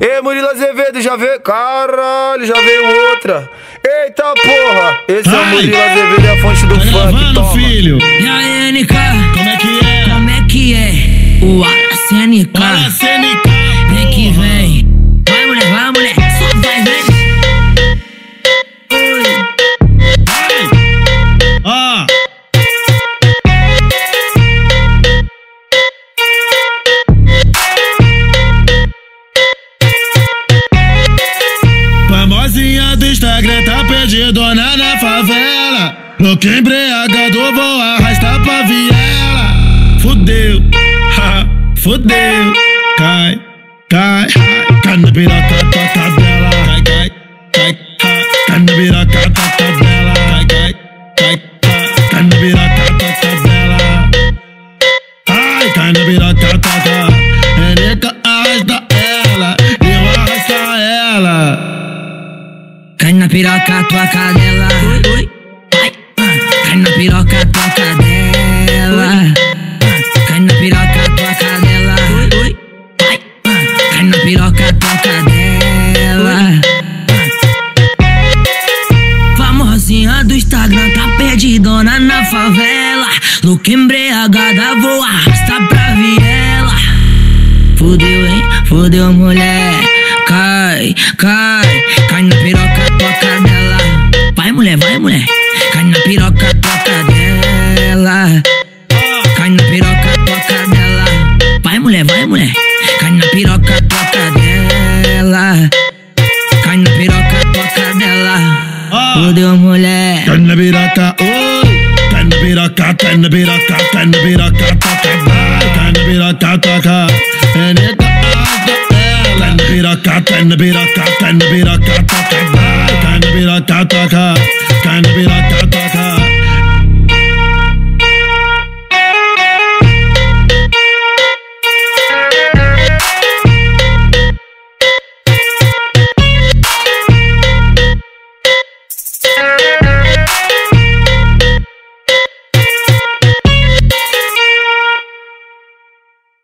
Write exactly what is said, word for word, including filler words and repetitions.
Ei, Murilo Azevedo, já veio. Caralho, já veio outra. Eita porra, esse ai, é o Murilo Azevedo, é a fonte do funk, toma. Filho. E aí, N K, como é que é? Como é que é? O Aracenica Senica. Vem que vem. Vai, mulher, vai, mulher. Só vai, vem. Famosinha do Instagram tá perdidona na favela. Louco embriagador, vou arrastar pra viela. Fudeu, ha, fudeu. Cai, cai, cai na piroca da tabela. Cai, cai, cai, cai, cai na piroca da tabela. Cai, cai, cai, cai, cai na piroca da tabela. Ai, cai na piroca da tabela. Ereca arrasta ela, eu arrasta ela. Cai na piroca tua cadela. Cai na piroca tua cadela. Cai na piroca tua cadela. Cai na piroca tua cadela. Famosinha do Instagram tá perdidona na favela. Louca embriagada, vou arrastar pra viela. Fudeu, hein? Fudeu, mulher. Cai, cai, cai na piroca tua cadela. Vai, mulher, vai, mulher. Cai na piroca tua cadela. Cai na piroca tua cadela. Vai, mulher, vai, mulher. Cai na piroca tua cadela. Cai na piroca tua cadela. Fudeu, mulher. Cai na piroca, oh. Cai na piroca, cai na piroca, cai na piroca tua cadela. Cai na piroca tua cadela. Cai na piroca, cai na piroca, cai na piroca, cai na piroca, cai na piroca, cai na piroca.